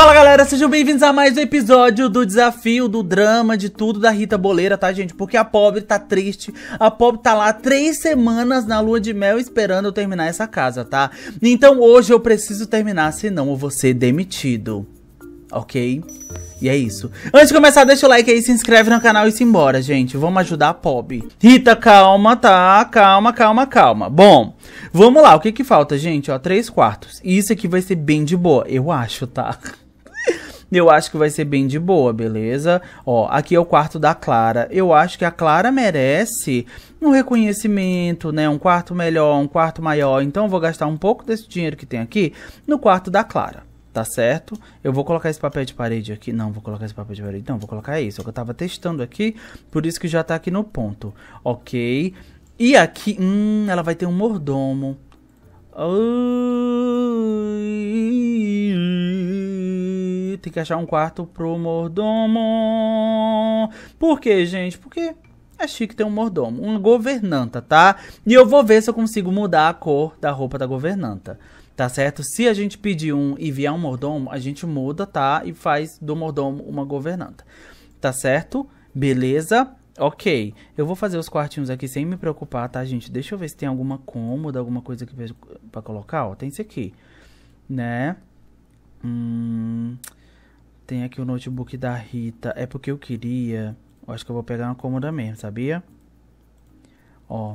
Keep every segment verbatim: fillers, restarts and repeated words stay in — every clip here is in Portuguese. Fala galera, sejam bem-vindos a mais um episódio do desafio, do drama, de tudo da Rita Boleira, tá gente? Porque a pobre tá triste, a pobre tá lá três semanas na lua de mel esperando eu terminar essa casa, tá? Então hoje eu preciso terminar, senão eu vou ser demitido, ok? E é isso. Antes de começar, deixa o like aí, se inscreve no canal e simbora, gente. Vamos ajudar a Pob. Rita, calma, tá? Calma, calma, calma. Bom, vamos lá. O que que falta, gente? Ó, três quartos. Isso aqui vai ser bem de boa, eu acho, tá? Eu acho que vai ser bem de boa, beleza? Ó, aqui é o quarto da Clara. Eu acho que a Clara merece um reconhecimento, né? Um quarto melhor, um quarto maior. Então eu vou gastar um pouco desse dinheiro que tem aqui no quarto da Clara. Tá certo? Eu vou colocar esse papel de parede aqui. Não, vou colocar esse papel de parede. Não, vou colocar isso. Eu tava testando aqui, por isso que já tá aqui no ponto. Ok. E aqui, hum, ela vai ter um mordomo. Tem que achar um quarto pro mordomo. Por quê, gente? Porque é chique ter um mordomo. Uma governanta, tá? E eu vou ver se eu consigo mudar a cor da roupa da governanta. Tá certo? Se a gente pedir um e vier um mordomo, a gente muda, tá? E faz do mordomo uma governanta. Tá certo? Beleza? Ok. Eu vou fazer os quartinhos aqui sem me preocupar, tá, gente? Deixa eu ver se tem alguma cômoda, alguma coisa aqui pra colocar. Ó, tem isso aqui, né? Hum, tem aqui o notebook da Rita. É porque eu queria... Eu acho que eu vou pegar uma cômoda mesmo, sabia? Ó...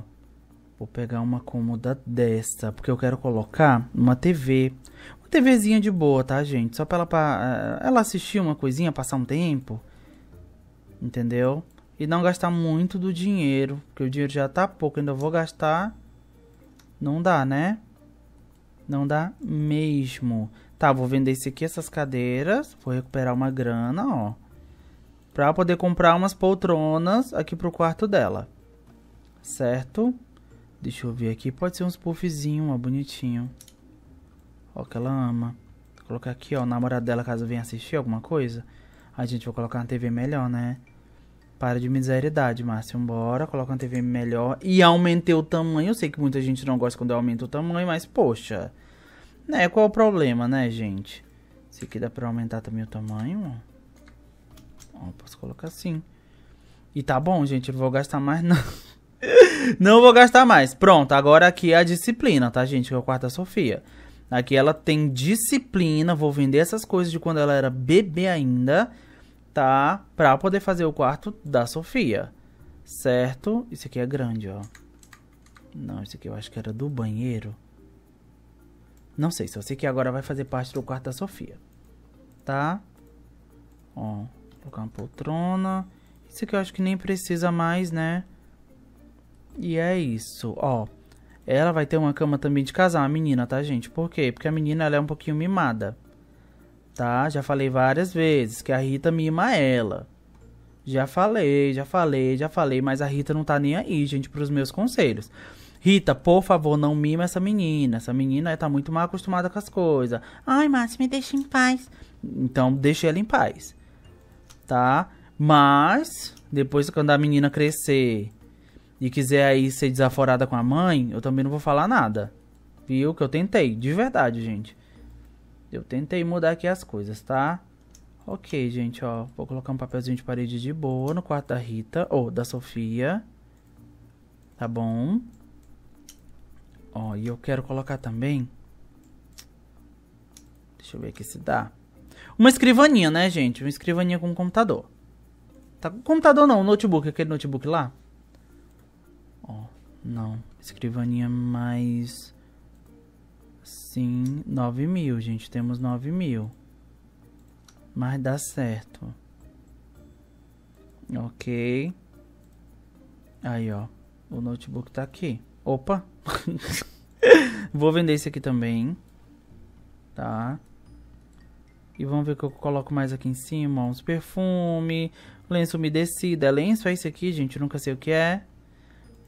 Vou pegar uma cômoda dessa, porque eu quero colocar uma T V. Uma TVzinha de boa, tá, gente? Só pra ela, pra ela assistir uma coisinha, passar um tempo. Entendeu? E não gastar muito do dinheiro, porque o dinheiro já tá pouco, ainda vou gastar. Não dá, né? Não dá mesmo. Tá, vou vender isso aqui, essas cadeiras. Vou recuperar uma grana, ó. Pra poder comprar umas poltronas aqui pro quarto dela. Certo? Deixa eu ver aqui, pode ser uns puffzinhos, ó, bonitinho. Ó, que ela ama. Vou colocar aqui, ó, o namorado dela, caso venha assistir alguma coisa. A gente vai colocar uma T V melhor, né? Para de miseridade, Márcio, bora. Coloca uma T V melhor e aumentei o tamanho. Eu sei que muita gente não gosta quando eu aumento o tamanho, mas, poxa. Né, qual é o problema, né, gente? Esse aqui dá pra aumentar também o tamanho, ó. Ó, posso colocar assim. E tá bom, gente, eu não vou gastar mais, não. Não vou gastar mais. Pronto, agora aqui é a disciplina, tá, gente? Que é o quarto da Sofia. Aqui ela tem disciplina. Vou vender essas coisas de quando ela era bebê ainda, tá? Pra poder fazer o quarto da Sofia, certo? Isso aqui é grande, ó. Não, isso aqui eu acho que era do banheiro. Não sei, só sei que agora vai fazer parte do quarto da Sofia, tá? Ó, vou colocar uma poltrona. Isso aqui eu acho que nem precisa mais, né? E é isso, ó. Ela vai ter uma cama também de casal, a menina, tá, gente? Por quê? Porque a menina, ela é um pouquinho mimada, tá? Já falei várias vezes que a Rita mima ela. Já falei, já falei, já falei, mas a Rita não tá nem aí, gente, pros meus conselhos. Rita, por favor, não mima essa menina. Essa menina tá muito mal acostumada com as coisas. Ai, Márcio, me deixa em paz. Então, deixa ela em paz, tá? Mas, depois quando a menina crescer... E quiser aí ser desaforada com a mãe, eu também não vou falar nada. Viu? Que eu tentei, de verdade, gente. Eu tentei mudar aqui as coisas, tá? Ok, gente, ó. Vou colocar um papelzinho de parede de boa no quarto da Rita. Ou da Sofia. Tá bom? Ó, e eu quero colocar também... Deixa eu ver aqui se dá. Uma escrivaninha, né, gente? Uma escrivaninha com um computador. Tá, computador não, notebook. Aquele notebook lá. Ó, não. Escrivaninha mais... Sim, nove mil, gente. Temos nove mil. Mas dá certo. Ok. Aí, ó. O notebook tá aqui. Opa! Vou vender esse aqui também. Tá? E vamos ver o que eu coloco mais aqui em cima. Ó, uns perfumes. Lenço umedecido. É lenço? É esse aqui, gente? Eu nunca sei o que é.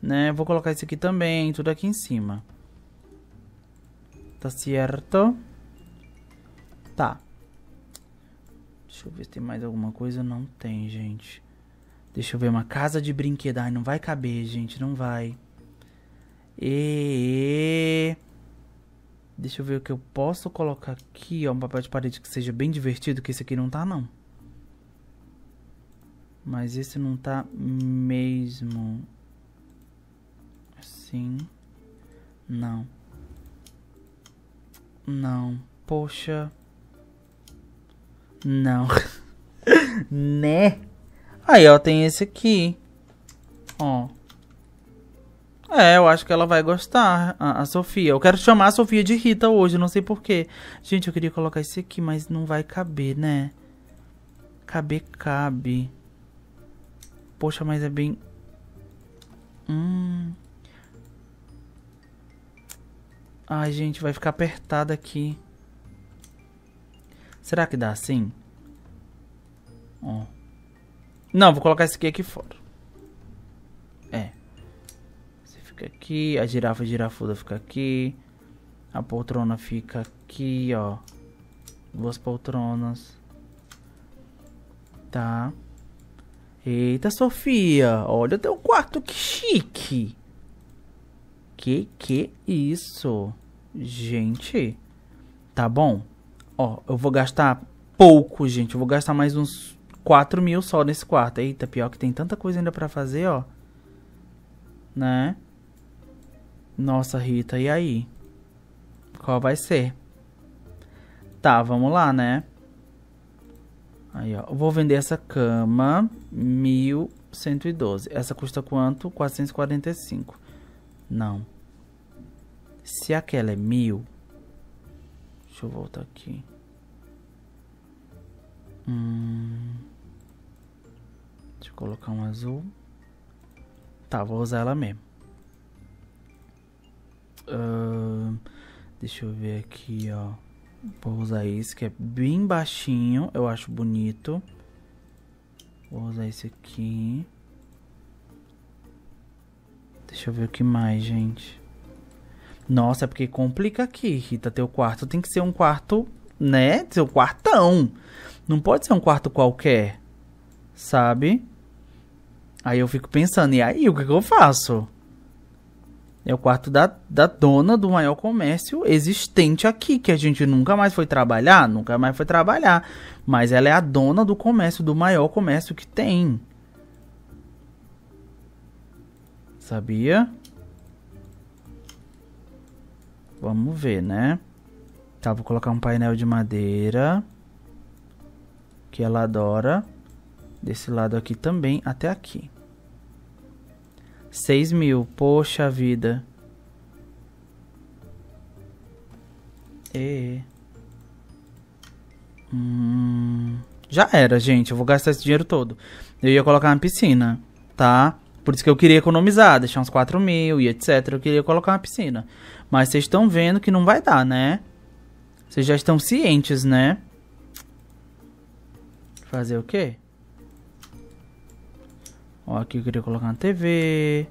Né? Vou colocar isso aqui também, tudo aqui em cima. Tá certo? Tá. Deixa eu ver se tem mais alguma coisa. Não tem, gente. Deixa eu ver, uma casa de brinquedo. Ai, não vai caber, gente, não vai. E... Deixa eu ver o que eu posso colocar aqui, ó. Um papel de parede que seja bem divertido, que esse aqui não tá, não. Mas esse não tá mesmo. Assim. Não. Não. Poxa. Não. Né? Aí, ó, tem esse aqui. Ó. É, eu acho que ela vai gostar, a, a Sofia. Eu quero chamar a Sofia de Rita hoje, não sei porquê. Gente, eu queria colocar esse aqui, mas não vai caber, né? Caber, cabe. Poxa, mas é bem... Hum... Ai, gente, vai ficar apertada aqui. Será que dá assim? Ó. Não, vou colocar esse aqui aqui fora. É. Você fica aqui, a girafa a girafuda fica aqui. A poltrona fica aqui, ó. Duas poltronas. Tá. Eita, Sofia. Olha teu quarto, que chique. Que que isso? Gente, tá bom? Ó, eu vou gastar pouco, gente. Eu vou gastar mais uns quatro mil só nesse quarto. Eita, pior que tem tanta coisa ainda pra fazer, ó. Né? Nossa, Rita, e aí? Qual vai ser? Tá, vamos lá, né? Aí, ó. Eu vou vender essa cama. mil cento e doze. Essa custa quanto? quatrocentos e quarenta e cinco. Não. Se aquela é mil... Deixa eu voltar aqui. Hum... Deixa eu colocar um azul. Tá, vou usar ela mesmo. Uh, deixa eu ver aqui, ó. Vou usar esse que é bem baixinho. Eu acho bonito. Vou usar esse aqui. Deixa eu ver o que mais, gente. Nossa, é porque complica aqui, Rita. Teu quarto tem que ser um quarto, né? Seu quartão. Não pode ser um quarto qualquer, sabe? Aí eu fico pensando, e aí, o que, que eu faço? É o quarto da, da dona do maior comércio existente aqui, que a gente nunca mais foi trabalhar, nunca mais foi trabalhar. Mas ela é a dona do comércio, do maior comércio que tem. Sabia? Vamos ver, né? Tá, vou colocar um painel de madeira. Que ela adora. Desse lado aqui também, até aqui. seis mil, poxa vida. E... Hum... Já era, gente. Eu vou gastar esse dinheiro todo. Eu ia colocar uma piscina, tá? Por isso que eu queria economizar, deixar uns quatro mil e etcétera. Eu queria colocar uma piscina. Mas vocês estão vendo que não vai dar, né? Vocês já estão cientes, né? Fazer o quê? Ó, aqui eu queria colocar uma T V.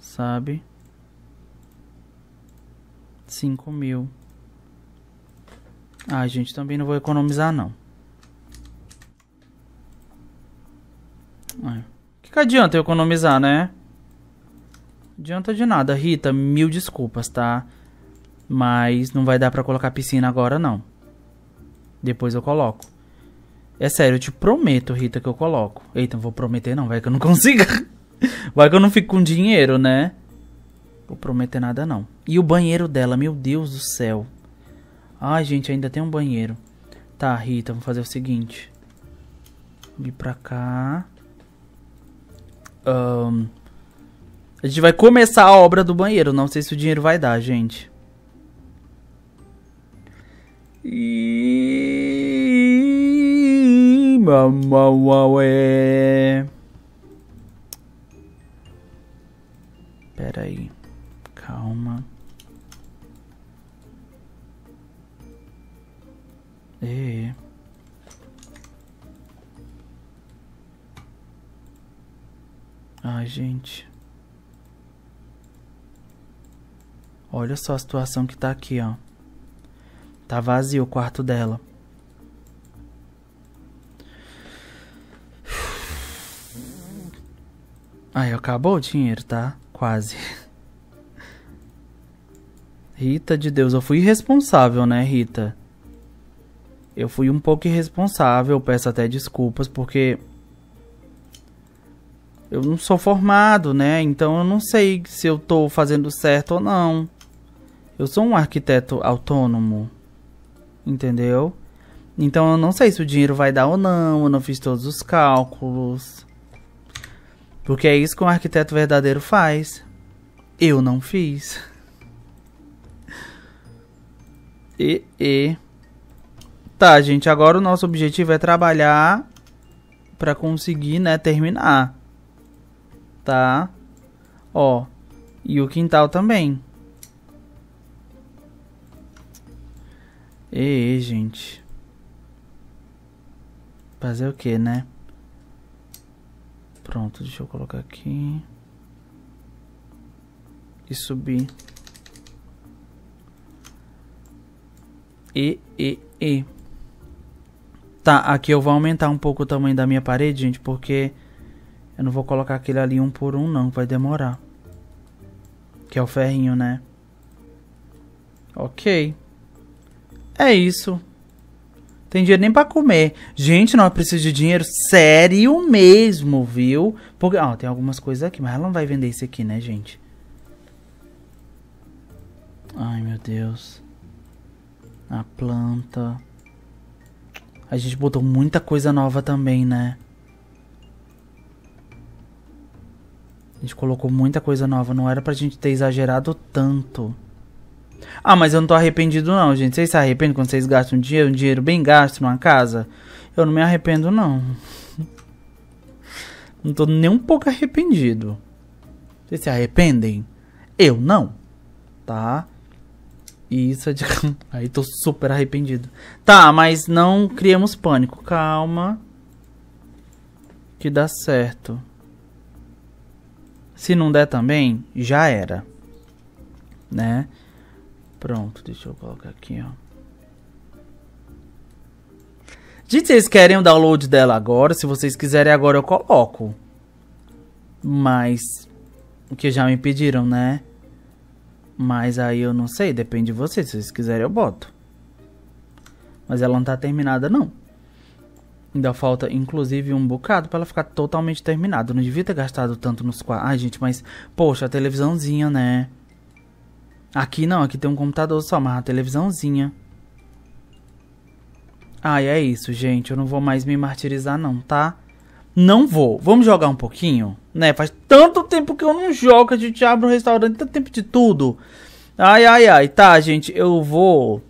Sabe? cinco mil. Ai, gente, também não vou economizar, não. É. Que adianta eu economizar, né? Adianta de nada, Rita. Mil desculpas, tá? Mas não vai dar pra colocar piscina agora, não. Depois eu coloco. É sério, eu te prometo, Rita, que eu coloco. Eita, não vou prometer não, vai que eu não consiga. Vai que eu não fico com dinheiro, né? Vou prometer nada, não. E o banheiro dela, meu Deus do céu. Ai, gente, ainda tem um banheiro. Tá, Rita, vamos fazer o seguinte. Vim pra cá... Um, a gente vai começar a obra do banheiro. Não sei se o dinheiro vai dar, gente. E... Pera aí. Calma. E... Ai, gente. Olha só a situação que tá aqui, ó. Tá vazio o quarto dela. Aí, acabou o dinheiro, tá? Quase. Rita de Deus, eu fui irresponsável, né, Rita? Eu fui um pouco irresponsável, peço até desculpas, porque eu não sou formado, né? Então eu não sei se eu tô fazendo certo ou não. Eu sou um arquiteto autônomo, entendeu? Então eu não sei se o dinheiro vai dar ou não, eu não fiz todos os cálculos. Porque é isso que um arquiteto verdadeiro faz. Eu não fiz. E, e... Tá, gente, agora o nosso objetivo é trabalhar pra conseguir, né, terminar. Tá? Ó, e o quintal também. E, gente. Fazer o que, né? Pronto, deixa eu colocar aqui. E subir. E, e, e. Tá, aqui eu vou aumentar um pouco o tamanho da minha parede, gente, porque eu não vou colocar aquele ali um por um, não. Vai demorar. Que é o ferrinho, né? Ok. É isso. Tem dinheiro nem pra comer. Gente, nós precisamos de dinheiro sério mesmo, viu? Porque, ó, tem algumas coisas aqui, mas ela não vai vender isso aqui, né, gente? Ai, meu Deus. A planta... A gente botou muita coisa nova também, né? A gente colocou muita coisa nova. Não era pra gente ter exagerado tanto. Ah, mas eu não tô arrependido não, gente. Vocês se arrependem quando vocês gastam um dinheiro, um dinheiro bem gasto numa casa? Eu não me arrependo, não. Não tô nem um pouco arrependido. Vocês se arrependem? Eu não. Tá? Isso é de... Aí tô super arrependido. Tá, mas não criemos pânico. Calma. Que dá certo. Se não der também, já era. Né? Pronto, deixa eu colocar aqui, ó. Gente, vocês querem o download dela agora? Se vocês quiserem agora eu coloco. Mas... O que já me pediram, né? Mas aí eu não sei, depende de vocês. Se vocês quiserem eu boto. Mas ela não tá terminada não. Ainda falta inclusive um bocado pra ela ficar totalmente terminada. Eu não devia ter gastado tanto nos quartos. Ai gente, mas poxa, a televisãozinha, né? Aqui não, aqui tem um computador só, mas a televisãozinha. Ai, é isso gente, eu não vou mais me martirizar não, tá? Não vou. Vamos jogar um pouquinho? Né? Faz tanto tempo que eu não jogo. A gente abre um restaurante, tanto tempo de tudo. Ai, ai, ai. Tá, gente. Eu vou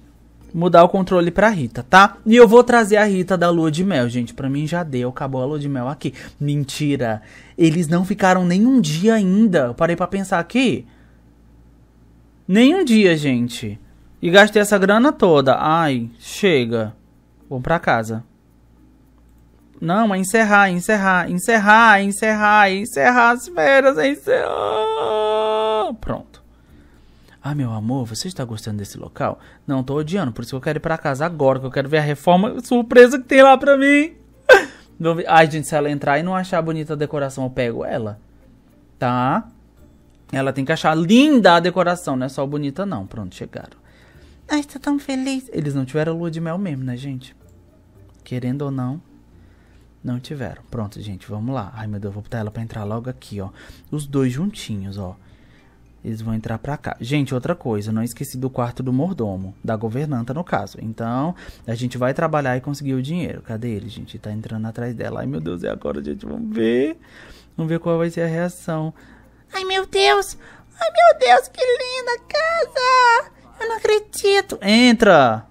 mudar o controle pra Rita, tá? E eu vou trazer a Rita da lua de mel, gente. Pra mim já deu. Acabou a lua de mel aqui. Mentira. Eles não ficaram nem um dia ainda. Eu parei pra pensar aqui. Nem um dia, gente. E gastei essa grana toda. Ai, chega. Vamos pra casa. Não, é encerrar, encerrar, encerrar, encerrar, encerrar as férias, encerrar. Pronto. Ah, meu amor, você está gostando desse local? Não, tô odiando, por isso que eu quero ir pra casa agora, que eu quero ver a reforma surpresa que tem lá pra mim. Ai, gente, se ela entrar e não achar bonita a decoração, eu pego ela. Tá? Ela tem que achar linda a decoração, não é só bonita não. Pronto, chegaram. Ai, tô tão feliz. Eles não tiveram lua de mel mesmo, né, gente? Querendo ou não. Não tiveram. Pronto, gente, vamos lá. Ai, meu Deus, vou botar ela pra entrar logo aqui, ó. Os dois juntinhos, ó. Eles vão entrar pra cá. Gente, outra coisa, não esqueci do quarto do mordomo. Da governanta, no caso. Então, a gente vai trabalhar e conseguir o dinheiro. Cadê ele, gente? Tá entrando atrás dela. Ai, meu Deus, é agora, gente? Vamos ver. Vamos ver qual vai ser a reação. Ai, meu Deus! Ai, meu Deus, que linda casa! Eu não acredito! Entra!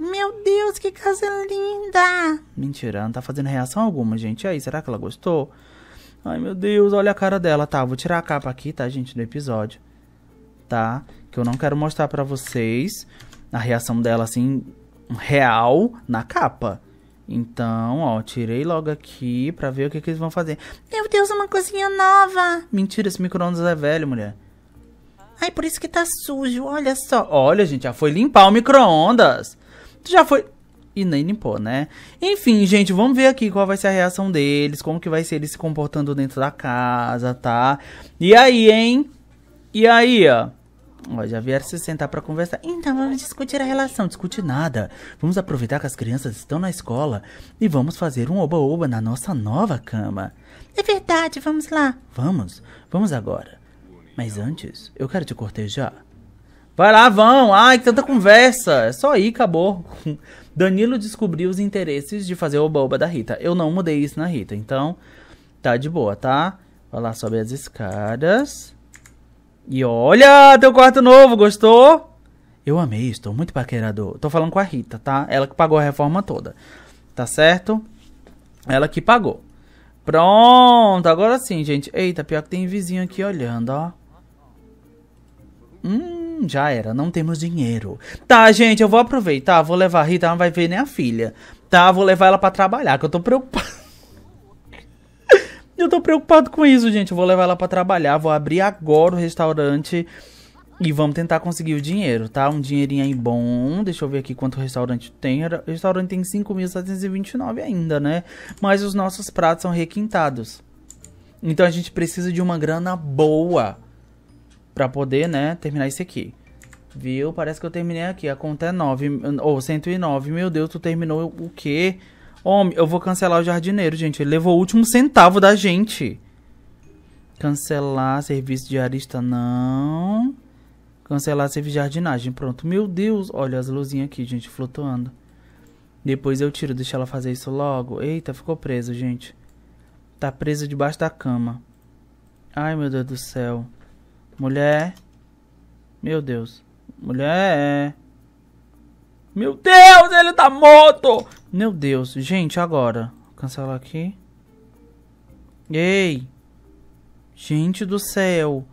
Meu Deus, que casa linda! Mentira, ela não tá fazendo reação alguma, gente. E aí, será que ela gostou? Ai, meu Deus, olha a cara dela. Tá, vou tirar a capa aqui, tá, gente, do episódio. Tá? Que eu não quero mostrar pra vocês a reação dela, assim, real, na capa. Então, ó, tirei logo aqui pra ver o que, que eles vão fazer. Meu Deus, uma cozinha nova! Mentira, esse micro-ondas é velho, mulher. Ai, por isso que tá sujo, olha só. Olha, gente, já foi limpar o micro-ondas. Já foi... E nem limpou, né? Enfim, gente, vamos ver aqui qual vai ser a reação deles. Como que vai ser eles se comportando dentro da casa, tá? E aí, hein? E aí, ó. Ó, já vieram se sentar pra conversar. Então vamos discutir a relação. Discutir nada. Vamos aproveitar que as crianças estão na escola e vamos fazer um oba-oba na nossa nova cama. É verdade, vamos lá. Vamos, vamos agora. Mas antes, eu quero te cortejar. Vai lá, vão. Ai, que tanta conversa. É só ir, acabou. Danilo descobriu os interesses de fazer oba-oba da Rita. Eu não mudei isso na Rita, então tá de boa, tá? Vai lá, sobe as escadas. E olha, teu quarto novo, gostou? Eu amei, estou muito paquerador. Tô falando com a Rita, tá? Ela que pagou a reforma toda, tá certo? Ela que pagou. Pronto, agora sim, gente. Eita, pior que tem vizinho aqui olhando, ó. Hum, já era, não temos dinheiro. Tá, gente, eu vou aproveitar, vou levar a Rita, ela não vai ver nem a filha. Tá, vou levar ela pra trabalhar, que eu tô preocupado. Eu tô preocupado com isso, gente. Eu vou levar ela pra trabalhar. Vou abrir agora o restaurante e vamos tentar conseguir o dinheiro, tá? Um dinheirinho aí bom. Deixa eu ver aqui quanto o restaurante tem. O restaurante tem cinco mil setecentos e vinte e nove ainda, né? Mas os nossos pratos são requintados. Então a gente precisa de uma grana boa pra poder, né, terminar isso aqui. Viu? Parece que eu terminei aqui. A conta é nove, ou cento e nove. Meu Deus, tu terminou o quê? Homem, eu vou cancelar o jardineiro, gente. Ele levou o último centavo da gente. Cancelar serviço de arista, não. Cancelar serviço de jardinagem, pronto. Meu Deus, olha as luzinhas aqui, gente, flutuando. Depois eu tiro, deixa ela fazer isso logo. Eita, ficou preso, gente. Tá preso debaixo da cama. Ai, meu Deus do céu. Mulher. Meu Deus. Mulher. Meu Deus, ele tá morto. Meu Deus, gente, agora. Cancelar aqui. Ei. Gente do céu.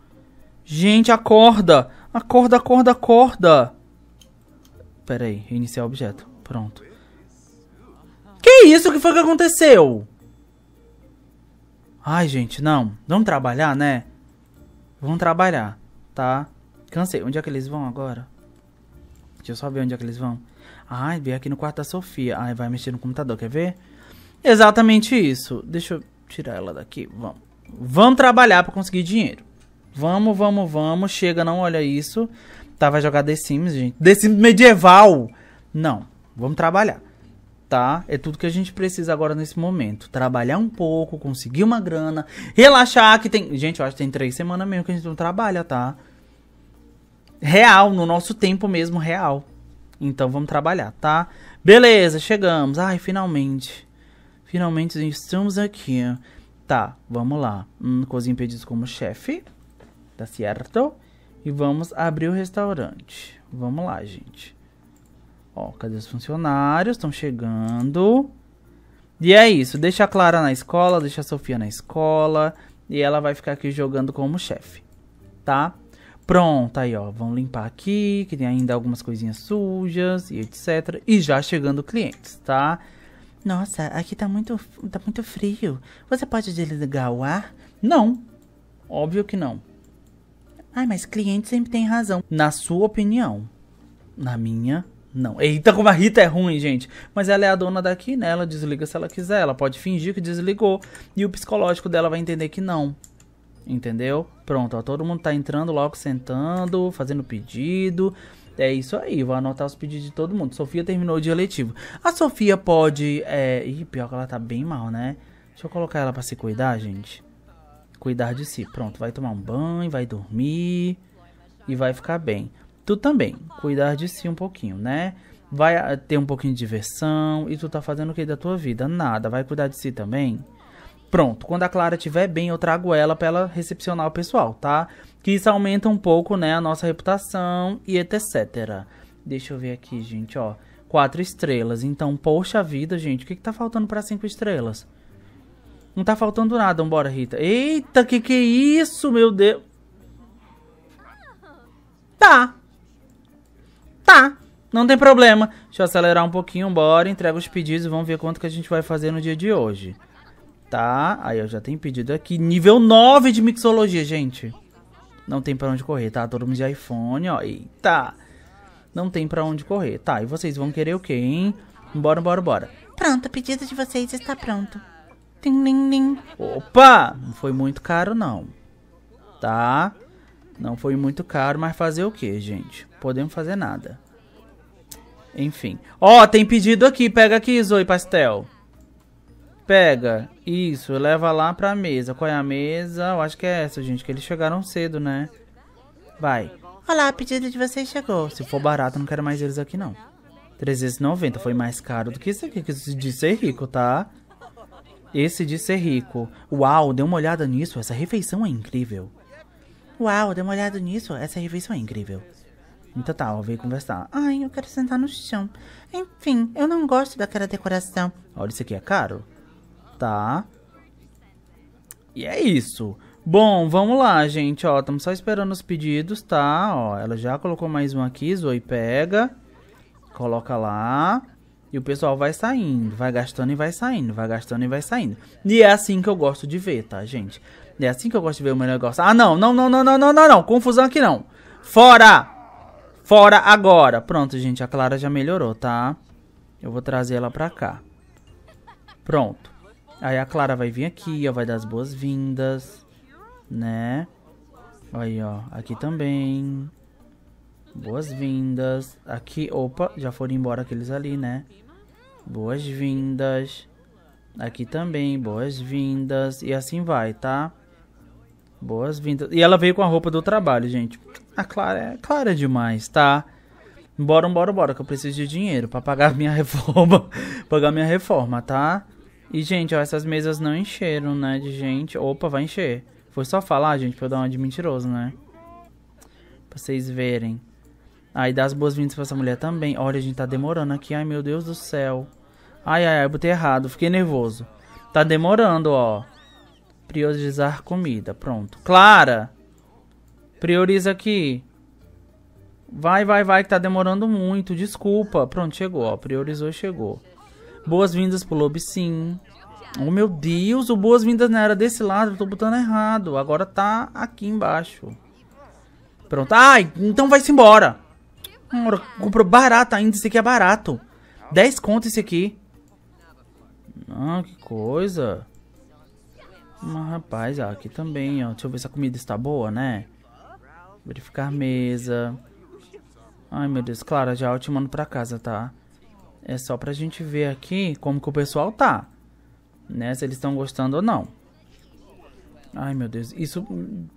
Gente, acorda. Acorda, acorda, acorda. Pera aí, reiniciar o objeto. Pronto. Que isso? O que foi que aconteceu? Ai, gente, não. Vamos trabalhar, né? Vamos trabalhar, tá? Cansei. Onde é que eles vão agora? Deixa eu só ver onde é que eles vão. Ai, veio aqui no quarto da Sofia. Ai, vai mexer no computador, quer ver? Exatamente isso. Deixa eu tirar ela daqui. Vamos. Vamos trabalhar pra conseguir dinheiro. Vamos, vamos, vamos. Chega, não olha isso. Tá, vai jogar The Sims, gente. The Sims medieval. Não, vamos trabalhar. Tá? É tudo que a gente precisa agora nesse momento. Trabalhar um pouco, conseguir uma grana. Relaxar que tem... Gente, eu acho que tem três semanas mesmo que a gente não trabalha, tá? Real, no nosso tempo mesmo, real. Então vamos trabalhar, tá? Beleza, chegamos. Ai, finalmente. Finalmente estamos aqui. Tá, vamos lá. Hum, cozinha pedidos como chefe. Tá certo? E vamos abrir o restaurante. Vamos lá, gente. Ó, cadê os funcionários? Estão chegando. E é isso. Deixa a Clara na escola, deixa a Sofia na escola. E ela vai ficar aqui jogando como chefe. Tá? Pronto, aí ó, vamos limpar aqui, que tem ainda algumas coisinhas sujas e etcétera. E já chegando clientes, tá? Nossa, aqui tá muito, tá muito frio. Você pode desligar o ar? Não, óbvio que não. Ai, mas cliente sempre tem razão. Na sua opinião. Na minha, não. Eita, como a Rita é ruim, gente. Mas ela é a dona daqui, né? Ela desliga se ela quiser, ela pode fingir que desligou. E o psicológico dela vai entender que não. Entendeu? Pronto, ó, todo mundo tá entrando logo, sentando, fazendo pedido. É isso aí, vou anotar os pedidos de todo mundo. Sofia terminou o dia letivo. A Sofia pode... É... Ih, pior que ela tá bem mal, né? Deixa eu colocar ela pra se cuidar, gente. Cuidar de si. Pronto, vai tomar um banho, vai dormir e vai ficar bem. Tu também, cuidar de si um pouquinho, né? Vai ter um pouquinho de diversão. E tu tá fazendo o que da tua vida? Nada, vai cuidar de si também. Pronto, quando a Clara estiver bem, eu trago ela pra ela recepcionar o pessoal, tá? Que isso aumenta um pouco, né, a nossa reputação e etcétera. Deixa eu ver aqui, gente, ó. Quatro estrelas. Então, poxa vida, gente, o que que tá faltando pra cinco estrelas? Não tá faltando nada, vambora, Rita. Eita, que que é isso, meu Deus? Tá. Tá. Não tem problema. Deixa eu acelerar um pouquinho, bora, entrega os pedidos e vamos ver quanto que a gente vai fazer no dia de hoje. Tá, aí eu já tenho pedido aqui. Nível nove de mixologia, gente. Não tem pra onde correr, tá? Todo mundo de iPhone, ó. Eita. Não tem pra onde correr. Tá, e vocês vão querer o quê, hein? Bora, bora, bora. Pronto, o pedido de vocês está pronto. Tim, lim, lim. Opa! Não foi muito caro, não. Tá? Não foi muito caro, mas fazer o que, gente? Podemos fazer nada. Enfim. Ó, oh, tem pedido aqui. Pega aqui, Zoe Pastel. Pega. Isso, leva lá pra mesa. Qual é a mesa? Eu acho que é essa, gente, que eles chegaram cedo, né? Vai. Olá, pedido de vocês chegou. Se for barato, não quero mais eles aqui, não. trezentos e noventa foi mais caro do que isso aqui, que isso de ser rico, tá? Esse de ser rico. Uau, dê uma olhada nisso. Essa refeição é incrível. Uau, dê uma olhada nisso. Essa refeição é incrível. Então tá, eu veio conversar. Ai, eu quero sentar no chão. Enfim, eu não gosto daquela decoração. Olha, isso aqui é caro. Tá. E é isso. Bom, vamos lá, gente. Ó, estamos só esperando os pedidos, tá? Ó, ela já colocou mais um aqui. Zoe pega. Coloca lá. E o pessoal vai saindo, vai gastando e vai saindo, vai gastando e vai saindo. E é assim que eu gosto de ver, tá, gente? É assim que eu gosto de ver o meu negócio. Ah, não, não, não, não, não, não, não, não. Confusão aqui não. Fora! Fora agora. Pronto, gente, a Clara já melhorou, tá? Eu vou trazer ela pra cá. Pronto. Aí a Clara vai vir aqui, ó, vai dar as boas-vindas, né? Aí, ó, aqui também... Boas-vindas. Aqui, opa, já foram embora aqueles ali, né? Boas-vindas. Aqui também, boas-vindas. E assim vai, tá? Boas-vindas. E ela veio com a roupa do trabalho, gente. A Clara é, Clara é demais, tá? Bora, bora, bora, que eu preciso de dinheiro pra pagar minha reforma. Pagar minha reforma, tá? E, gente, ó, essas mesas não encheram, né, de gente. Opa, vai encher. Foi só falar, gente, pra eu dar uma de mentiroso, né? Pra vocês verem. Aí, ah, dá as boas-vindas pra essa mulher também. Olha, a gente tá demorando aqui. Ai, meu Deus do céu. Ai, ai, ai, botei errado. Fiquei nervoso. Tá demorando, ó. Priorizar comida. Pronto. Clara! Prioriza aqui. Vai, vai, vai, que tá demorando muito. Desculpa. Pronto, chegou, ó. Priorizou, chegou. Boas-vindas pro Lobo, sim. Oh, meu Deus. O boas-vindas não era desse lado. Eu tô botando errado. Agora tá aqui embaixo. Pronto. Ai, então vai-se embora. Comprou barato ainda, esse aqui é barato. dez conto esse aqui. Ah, que coisa. Mas, rapaz, ó, aqui também, ó. Deixa eu ver se a comida está boa, né? Verificar mesa. Ai, meu Deus. Clara, já eu te mando pra casa, tá? É só pra gente ver aqui como que o pessoal tá. Né? Se eles estão gostando ou não. Ai, meu Deus. Isso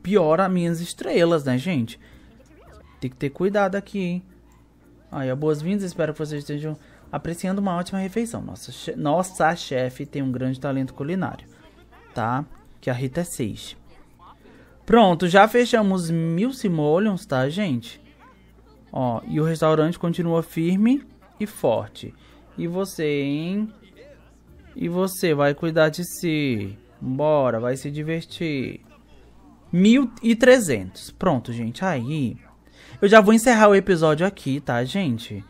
piora minhas estrelas, né, gente? Tem que ter cuidado aqui, hein? Aí, boas-vindas. Espero que vocês estejam apreciando uma ótima refeição. Nossa, che Nossa chefe tem um grande talento culinário, tá? Que a Rita é seis. Pronto, já fechamos mil simoleons, tá, gente? Ó, e o restaurante continua firme e forte. E você, hein? E você vai cuidar de si. Bora, vai se divertir. mil e trezentos. Pronto, gente. Aí, eu já vou encerrar o episódio aqui, tá, gente?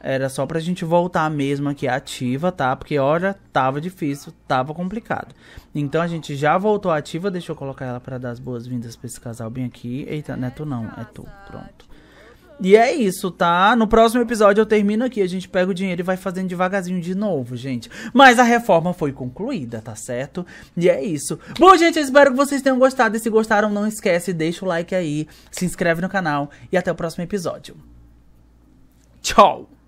Era só pra gente voltar mesmo aqui ativa, tá? Porque, olha, tava difícil, tava complicado. Então, a gente já voltou ativa. Deixa eu colocar ela pra dar as boas-vindas pra esse casal bem aqui. Eita, não é tu não, é tu. Pronto. E é isso, tá? No próximo episódio eu termino aqui, a gente pega o dinheiro e vai fazendo devagarzinho de novo, gente. Mas a reforma foi concluída, tá certo? E é isso. Bom, gente, eu espero que vocês tenham gostado. E se gostaram, não esquece, deixa o like aí, se inscreve no canal e até o próximo episódio. Tchau!